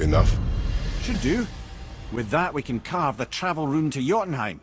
Enough? Should do. With that, we can carve the travel rune to Jotunheim.